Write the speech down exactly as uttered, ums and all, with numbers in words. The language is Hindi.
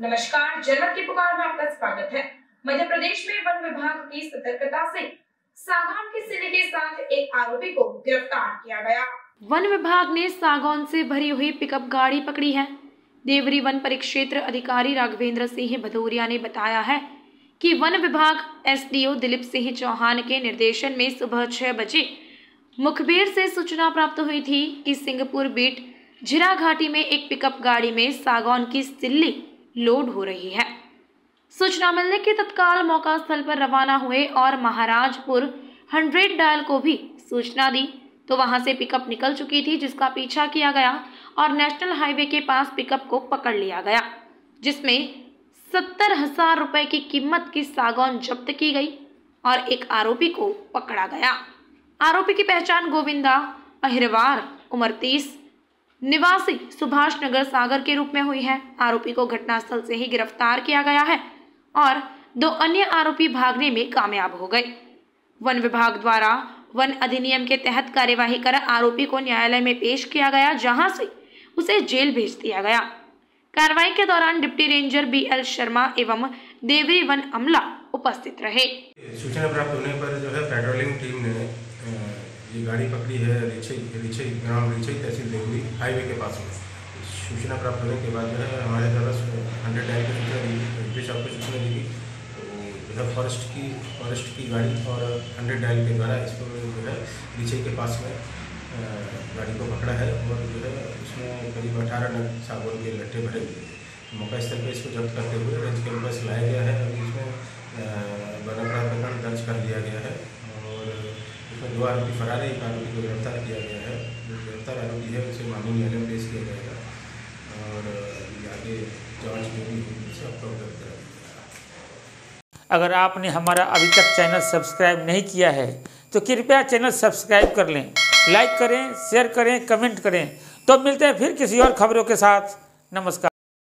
नमस्कार, जनमत की पुकार में आपका स्वागत है। मध्य प्रदेश में वन विभाग की सतर्कता से सागौन के सिले के साथ एक आरोपी को गिरफ्तार किया गया। वन विभाग ने सागौन से भरी हुई पिकअप गाड़ी पकड़ी है। देवरी वन परिक्षेत्र अधिकारी राघवेंद्र सिंह भदौरिया ने बताया है कि वन विभाग एसडीओ दिलीप सिंह चौहान के निर्देशन में सुबह छह बजे मुखबिर से सूचना प्राप्त हुई थी कि सिंहपुर बीट झिरा घाटी में एक पिकअप गाड़ी में सागौन की सिल्ली लोड हो रही है। सूचना मिलने के तत्काल मौका स्थल पर रवाना हुए और महाराजपुर हंड्रेड डायल को भी सूचना दी तो वहां से पिकअप निकल चुकी थी, जिसका पीछा किया गया और नेशनल हाईवे के पास पिकअप को पकड़ लिया गया, जिसमें सत्तर हजार रुपए की कीमत की सागौन जब्त की गई और एक आरोपी को पकड़ा गया। आरोपी की पहचान गोविंदा अहिरवार उम्र तीस निवासी सुभाष नगर सागर के रूप में हुई है। आरोपी को घटनास्थल से ही गिरफ्तार किया गया है और दो अन्य आरोपी भागने में कामयाब हो गए। वन विभाग द्वारा वन अधिनियम के तहत कार्यवाही कर आरोपी को न्यायालय में पेश किया गया, जहां से उसे जेल भेज दिया गया। कार्रवाई के दौरान deputy ranger B L Sharma एवं देवरी वन अमला उपस्थित रहे। सूचना प्राप्त होने पर जो है पेट्रोलिंग टीम ने ये गाड़ी पकड़ी है रिछई रिछई ग्राम रिछई तहसील देवरी हाईवे के पास में। सूचना प्राप्त होने के बाद जो है हमारे द्वारा हंड्रेड डायल की सूचना दी, रजिस्ट्री शॉप को सूचना दी कि जो फॉरेस्ट की फॉरेस्ट की गाड़ी और हंड्रेड डायल के द्वारा इसको जो है रिछई के पास में गाड़ी को पकड़ा है और जो है उसमें करीब अठारह नग सागौन के लट्ठे भरे हुए थे। मौका स्थल पर इसको जब्त करते हुए रेंज के पास लाया गया है। अभी इसमें वन अपराध प्रकरण दर्ज कर लिया गया है और दो आरोपी फरार है, एक आरोपी को गिरफ्तार किया गया है। जो गिरफ्तार आरोपी है उसे माननीय न्यायालय में पेश किया जाएगा और आगे जांच में भी आपको अवगत कराएंगे। अगर आपने हमारा अभी तक चैनल सब्सक्राइब नहीं किया है तो कृपया चैनल सब्सक्राइब कर लें, लाइक करें, शेयर करें, कमेंट करें। तो मिलते हैं फिर किसी और खबरों के साथ। नमस्कार।